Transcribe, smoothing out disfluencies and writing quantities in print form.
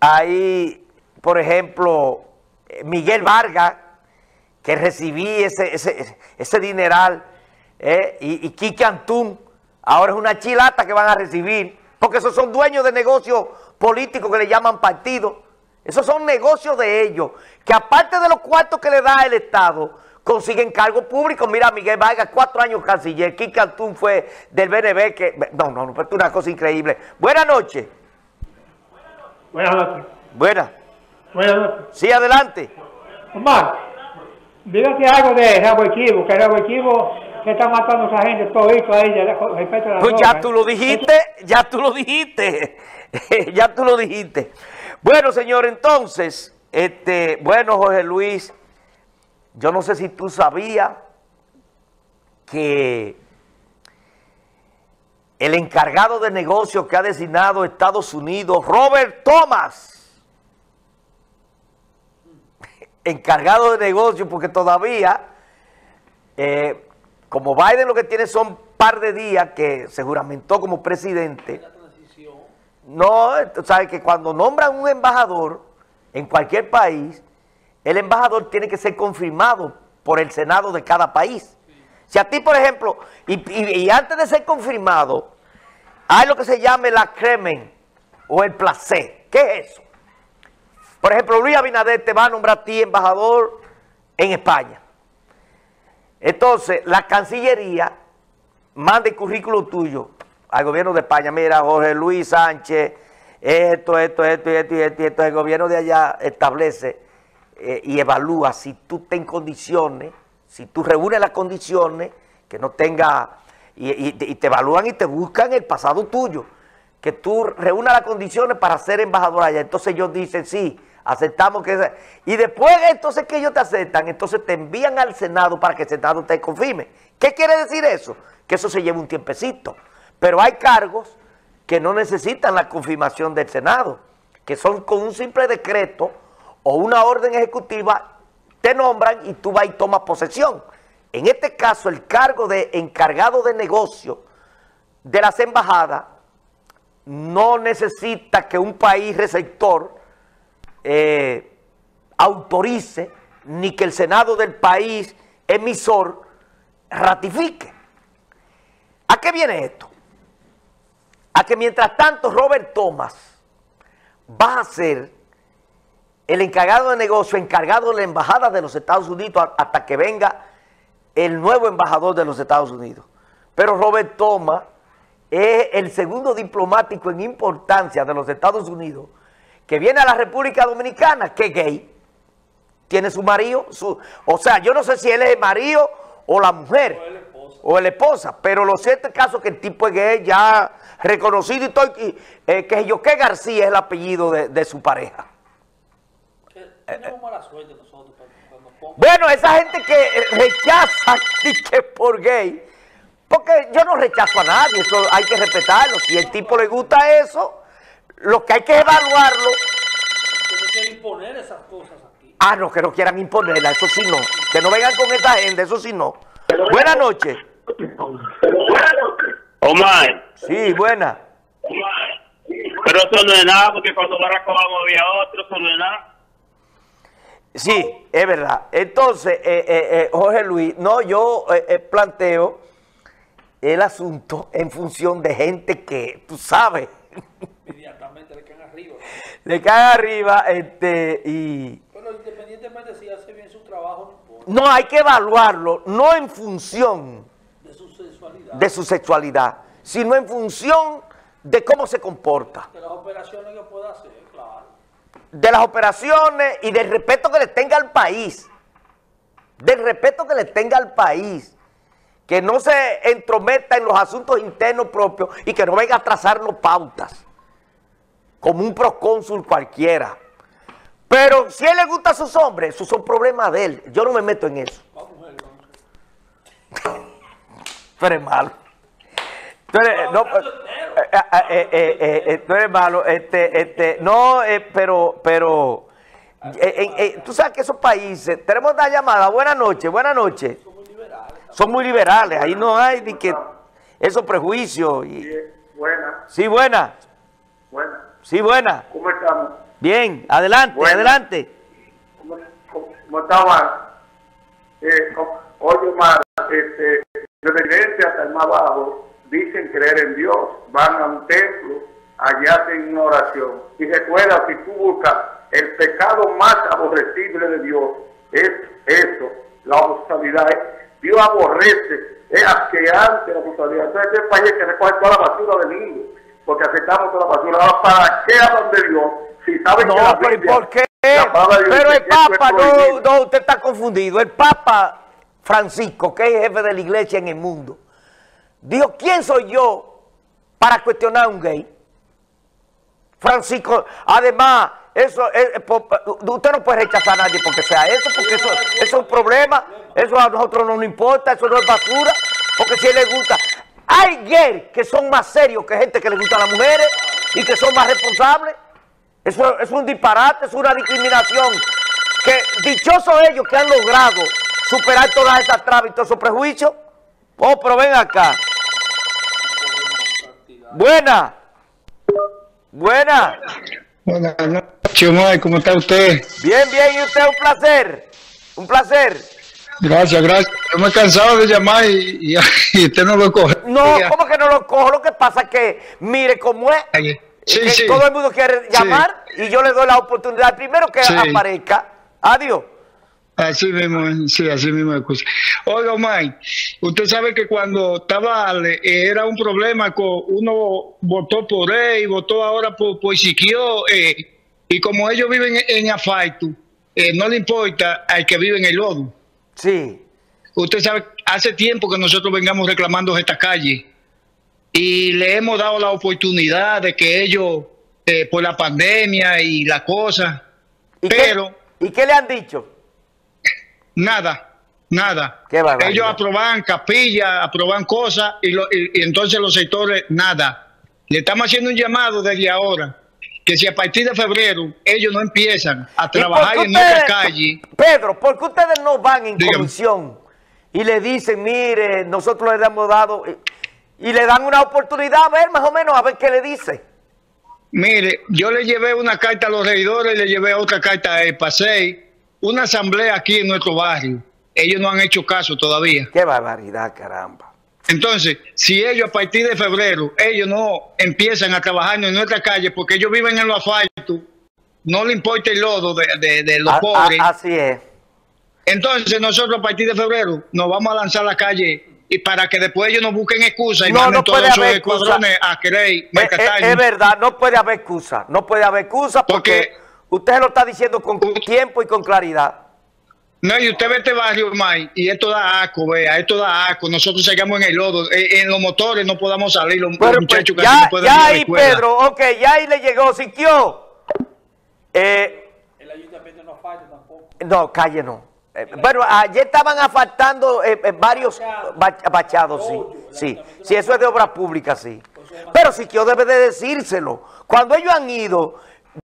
Hay, por ejemplo, Miguel Vargas, que recibí ese dineral, y Quique Antún, ahora es una chilata que van a recibir, porque esos son dueños de negocios políticos que le llaman partido. Esos son negocios de ellos, que aparte de los cuartos que le da el Estado, consiguen cargos públicos. Mira, Miguel Vargas, 4 años canciller. Quique Antún fue del BNB, que... No, es una cosa increíble. Buenas noches. Buenas noches. Buenas. Buenas noches. Sí, adelante. Omar, dígate algo de Rago Equivo, que Rago Equivo que está matando a esa gente, todo esto a ella, respecto a la pues droga, ya tú lo dijiste, ya tú lo dijiste, ya tú lo dijiste. Bueno, señor, entonces, bueno, Jorge Luis, yo no sé si tú sabías que el encargado de negocios que ha designado Estados Unidos, Robert Thomas, encargado de negocios, porque todavía, como Biden lo que tiene son un par de días que se juramentó como presidente. No, sabes que cuando nombran un embajador en cualquier país, el embajador tiene que ser confirmado por el Senado de cada país. Si a ti, por ejemplo, y antes de ser confirmado, hay lo que se llama el acremen o el placé. ¿Qué es eso? Por ejemplo, Luis Abinader te va a nombrar a ti embajador en España. Entonces, la Cancillería manda el currículo tuyo al gobierno de España. Mira, Jorge Luis Sánchez, esto. El gobierno de allá establece y evalúa si tú estás en condiciones, si tú reúnes las condiciones, que no tenga, y te evalúan y te buscan el pasado tuyo, que tú reúnas las condiciones para ser embajador allá. Entonces ellos dicen, sí, aceptamos que... Y después entonces que ellos te aceptan, entonces te envían al Senado para que el Senado te confirme. ¿Qué quiere decir eso? Que eso se lleva un tiempecito. Pero hay cargos que no necesitan la confirmación del Senado, que son con un simple decreto o una orden ejecutiva, te nombran y tú vas y tomas posesión. En este caso, el cargo de encargado de negocio de las embajadas no necesita que un país receptor autorice ni que el Senado del país emisor ratifique. ¿A qué viene esto? A que mientras tanto Robert Thomas va a ser el encargado de negocio, encargado de la embajada de los Estados Unidos hasta que venga el nuevo embajador de los Estados Unidos. Pero Robert Thomas es el segundo diplomático en importancia de los Estados Unidos que viene a la República Dominicana, que es gay, tiene su marido, o sea, yo no sé si él es el marido o la mujer. O la esposa, pero lo cierto es caso que el tipo es gay, ya reconocido y todo, que Joqué García es el apellido de su pareja. Tenemos mala suerte nosotros cuando... Bueno, esa gente que rechaza y que por gay, porque yo no rechazo a nadie, eso hay que respetarlo. Si el tipo le gusta eso, lo que hay que evaluarlo. Pero quieren imponer esas cosas aquí. Ah, no, que no quieran imponerlas, eso sí no. Que no vengan con esta gente, eso sí no. Buenas noches. Omar. Sí, buena. Pero eso no es nada, porque cuando Barra Cobán había otro, eso no es nada. Sí, es verdad. Entonces, Jorge Luis, no, yo planteo el asunto en función de gente que, tú sabes, inmediatamente le caen arriba. Le caen arriba, y... Pero independientemente si hace bien su trabajo... No, hay que evaluarlo, no en función de su sexualidad, sino en función de cómo se comporta. De las operaciones que pueda hacer, claro. De las operaciones y del respeto que le tenga al país. Del respeto que le tenga al país. Que no se entrometa en los asuntos internos propios y que no venga a trazarnos pautas. Como un procónsul cualquiera. Pero si a él le gusta a sus hombres, esos son problemas de él. Yo no me meto en eso. Tú eres malo. Tú eres malo. No, pero... tú sabes que esos países... Tenemos una llamada. Buenas noches, buenas noches. Son muy liberales. Son muy liberales. Ahí no hay ni que... Esos prejuicios. Buenas. Sí, buenas. Buenas. Sí, buena. ¿Cómo estamos? Bien, adelante, buena. Adelante. ¿Cómo estamos? Oye, Omar, referente hasta el más bajo, dicen creer en Dios, van a un templo, allá hacen una oración. Y recuerda, si tú buscas el pecado más aborrecible de Dios, es eso, la homosexualidad. Dios aborrece, es asqueante la homosexualidad. Entonces, este país que recoge toda la basura del mundo, porque aceptamos toda la basura. Ahora, ¿para qué hablan de Dios? Si saben no, que la Biblia, ¿por qué? Pero el Papa, no, usted está confundido. El Papa Francisco, que es jefe de la iglesia en el mundo, dijo, ¿quién soy yo para cuestionar a un gay? Francisco, además, eso es, usted no puede rechazar a nadie porque sea eso, porque eso es un problema, eso a nosotros no nos importa, eso no es basura, porque si a él le gusta. Hay gays que son más serios que gente que le gusta a las mujeres y que son más responsables. Eso es un disparate, es una discriminación. Que dichosos ellos que han logrado superar todas esas trabas y todos esos prejuicios. Oh, pero ven acá. Buena. Buena. Buenas noches, Omar. ¿Cómo está usted? Bien, bien. ¿Y usted? Un placer. Un placer. Gracias, gracias. Yo me he cansado de llamar y usted no lo coge. No, ¿cómo que no lo cojo? Lo que pasa es que, mire cómo es. Sí, que sí. Todo el mundo quiere llamar, sí. Y yo le doy la oportunidad. Primero que sí aparezca. Adiós. Así mismo, sí, así mismo es cosa. Oiga, Omar, usted sabe que cuando estaba, era un problema, uno votó por él y votó ahora por Isiquio, y como ellos viven en Afaitu, no le importa al que vive en el lodo. Sí. Usted sabe, hace tiempo que nosotros vengamos reclamando esta calle y le hemos dado la oportunidad de que ellos, por la pandemia y la cosa, pero... ¿Y qué le han dicho? Nada, nada. Ellos aprobaban capillas, aprobaban cosas y entonces los sectores, nada. Le estamos haciendo un llamado desde ahora, que si a partir de febrero ellos no empiezan a trabajar en nuestra calle... Pedro, ¿por qué ustedes no van en comisión y le dicen, mire, nosotros les hemos dado... y le dan una oportunidad a ver, más o menos, a ver qué le dice? Mire, yo le llevé una carta a los regidores y le llevé otra carta a el Pasey. Una asamblea aquí en nuestro barrio. Ellos no han hecho caso todavía. ¡Qué barbaridad, caramba! Entonces, si ellos a partir de febrero, ellos no empiezan a trabajar en nuestra calle porque ellos viven en los asfaltos, no le importa el lodo de los pobres. Así es. Entonces, nosotros a partir de febrero nos vamos a lanzar a la calle y para que después ellos nos busquen excusas y no, manden no todos esos escuadrones a querer mercatar. Es verdad, no puede haber excusa. No puede haber excusa porque... Usted lo está diciendo con tiempo y con claridad. No, y usted ve este barrio, Mike, y esto da asco, vea, esto da asco. Nosotros seguimos en el lodo, en los motores no podamos salir, los muchachos casi no pueden ir a la escuela. Ya ahí, Pedro, ok, ya ahí le llegó, Siquio. El ayuntamiento no falta tampoco. No, calle no. Bueno, ayer estaban asfaltando varios bachados, sí. Sí, sí, eso es de obras públicas, sí. Pero Siquio debe de decírselo. Cuando ellos han ido...